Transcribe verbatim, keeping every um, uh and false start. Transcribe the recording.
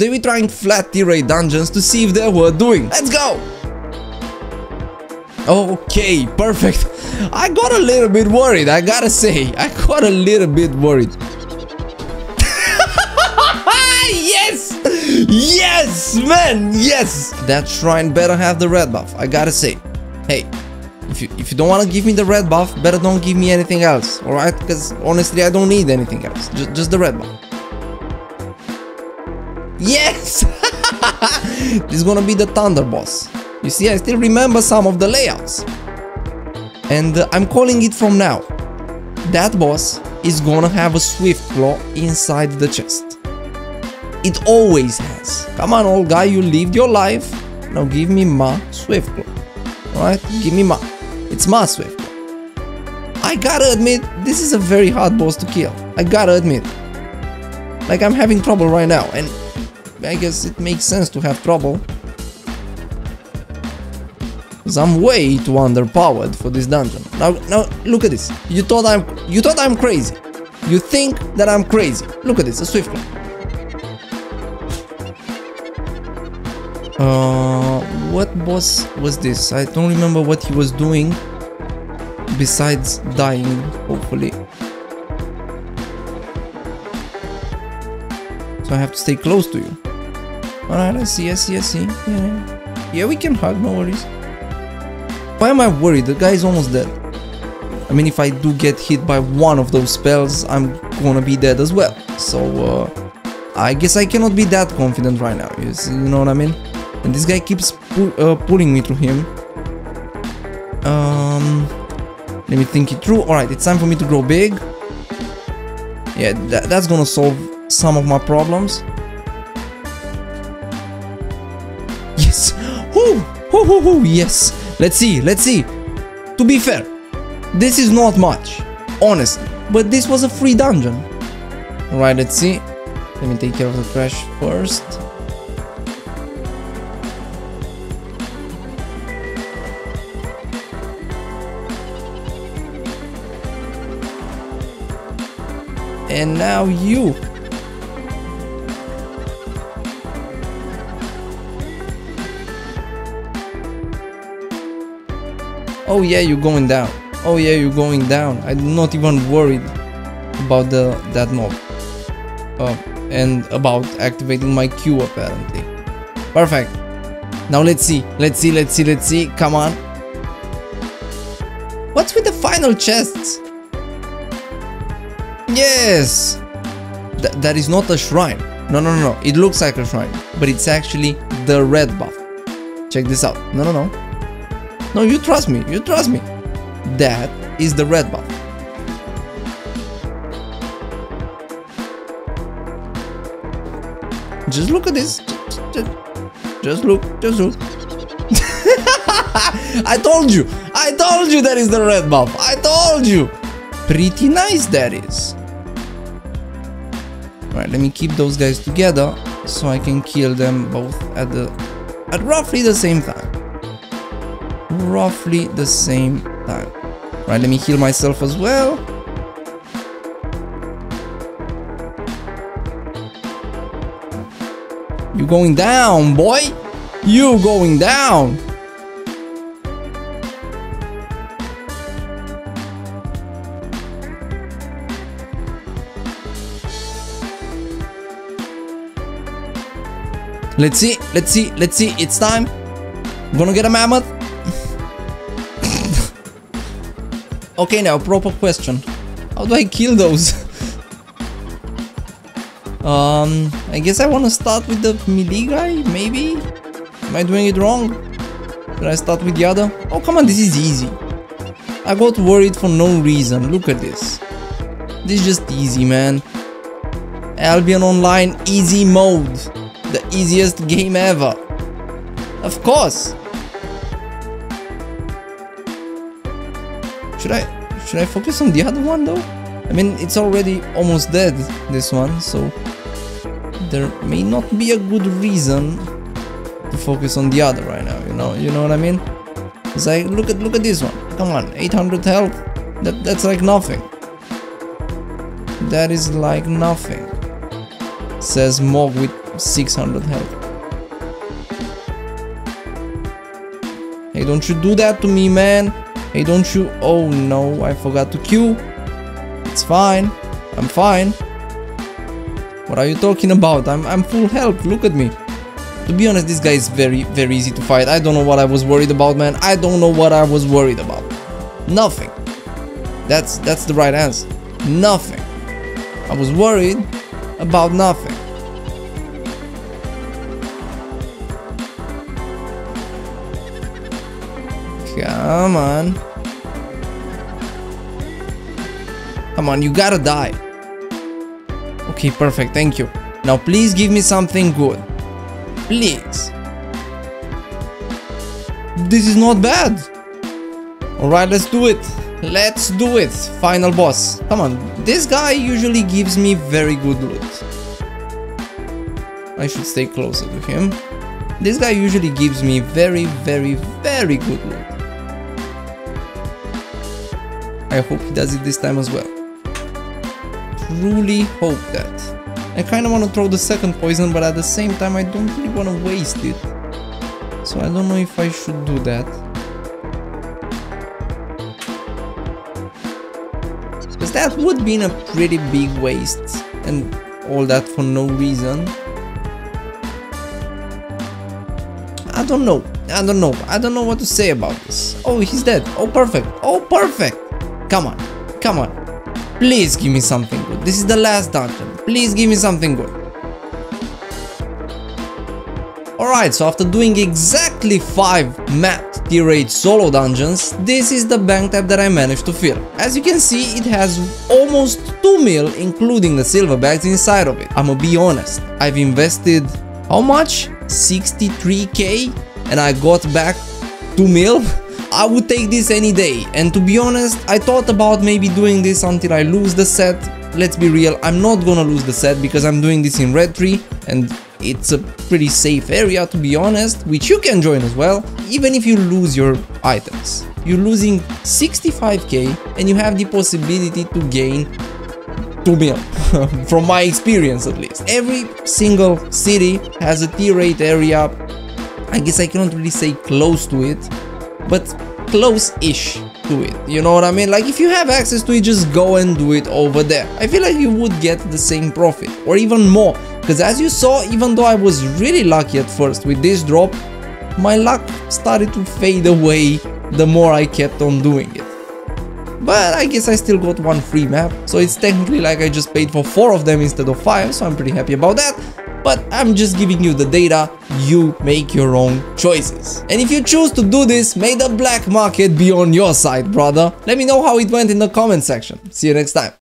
they were trying flat tier eight dungeons to see if they were doing. Let's go! Okay, perfect. I got a little bit worried, I gotta say. I got a little bit worried. Yes! Yes, man, yes! That shrine better have the red buff, I gotta say. Hey, if you, if you don't want to give me the red buff, better don't give me anything else, alright? Because honestly, I don't need anything else, just, just the red buff. Yes! This is gonna be the Thunder boss. You see, I still remember some of the layouts. And uh, I'm calling it from now. That boss is gonna have a swift claw inside the chest. It always has. Come on, old guy, you lived your life. Now give me my swift claw. Alright, give me my. It's my swift claw. I gotta admit, this is a very hard boss to kill. I gotta admit. Like, I'm having trouble right now. And I guess it makes sense to have trouble. Because I'm way too underpowered for this dungeon. Now, now, look at this. You thought I'm, you thought I'm crazy. You think that I'm crazy. Look at this, a swift claw. Uh, what boss was this? I don't remember what he was doing. Besides dying, hopefully. So I have to stay close to you. Alright, I see, I see, I see. Yeah, yeah, we can hug, no worries. Why am I worried? The guy is almost dead. I mean, if I do get hit by one of those spells, I'm gonna be dead as well. So, uh, I guess I cannot be that confident right now. You see, you know what I mean? And this guy keeps pu uh, pulling me to him. Um, let me think it through. Alright, it's time for me to grow big. Yeah, th that's gonna solve some of my problems. Yes! Woo! Woo hoo hoo! Yes! Let's see, let's see! To be fair, this is not much, honestly. But this was a free dungeon. Alright, let's see. Let me take care of the trash first. And now you. Oh yeah, you're going down. Oh yeah, you're going down. I'm not even worried about the that mob. Oh, and about activating my Q apparently. Perfect. Now let's see. Let's see, let's see, let's see. Come on. What's with the final chests? Yes! Th that is not a shrine. No, no, no, no. It looks like a shrine. But it's actually the red buff. Check this out. No, no, no. No, you trust me, you trust me. That is the red buff. Just look at this. Just, just, just look, just look. I told you, I told you that is the red buff. I told you. Pretty nice that is. All right, let me keep those guys together so I can kill them both at the at roughly the same time. Roughly the same time. Right, let me heal myself as well. You going down, boy. You going down. Let's see, let's see, let's see. It's time. I'm gonna get a mammoth. Okay, now proper question. How do I kill those? um, I guess I want to start with the melee guy, maybe? Am I doing it wrong? Should I start with the other? Oh, come on, this is easy. I got worried for no reason. Look at this. This is just easy, man. Albion Online easy mode. The easiest game ever. Of course. Should I should I focus on the other one though? I mean, it's already almost dead, this one, so there may not be a good reason to focus on the other right now. You know, you know what I mean? It's like look at look at this one. Come on, eight hundred health. That that's like nothing. That is like nothing. Says Mog with six hundred health. Hey, don't you do that to me, man. Hey, don't you. Oh no, I forgot to queue. It's fine. I'm fine. What are you talking about? I'm, I'm full health. Look at me. To be honest, this guy is very, very easy to fight. I don't know what I was worried about, man. I don't know what I was worried about. Nothing. That's, that's the right answer. Nothing. I was worried about nothing. Come on. Come on, you gotta die. Okay, perfect, thank you. Now please give me something good. Please. This is not bad. Alright, let's do it. Let's do it. Final boss. Come on. This guy usually gives me very good loot. I should stay closer to him. This guy usually gives me very, very, very good loot. I hope he does it this time as well. Truly hope that. I kind of want to throw the second poison, but at the same time I don't really want to waste it. So I don't know if I should do that. Because that would be in a pretty big waste. And all that for no reason. I don't know. I don't know. I don't know what to say about this. Oh, he's dead. Oh, perfect. Oh, perfect. Come on, come on, please give me something good. This is the last dungeon, please give me something good. Alright, so after doing exactly five mapped tier eight solo dungeons, this is the bank tab that I managed to fill. As you can see, it has almost two mil including the silver bags inside of it. I'ma be honest, I've invested, how much? sixty-three K and I got back two mil? I would take this any day, and to be honest, I thought about maybe doing this until I lose the set. Let's be real, I'm not gonna lose the set because I'm doing this in Red Tree, and it's a pretty safe area, to be honest, which you can join as well, even if you lose your items. You're losing sixty-five K, and you have the possibility to gain two mil, from my experience at least. Every single city has a tier eight area, I guess I cannot really say close to it, but close-ish to it, you know what I mean? Like, if you have access to it, just go and do it over there. I feel like you would get the same profit, or even more, because as you saw, even though I was really lucky at first with this drop, my luck started to fade away the more I kept on doing it. But I guess I still got one free map, so it's technically like I just paid for four of them instead of five, so I'm pretty happy about that. But I'm just giving you the data, you make your own choices. And if you choose to do this, may the black market be on your side, brother. Let me know how it went in the comment section. See you next time.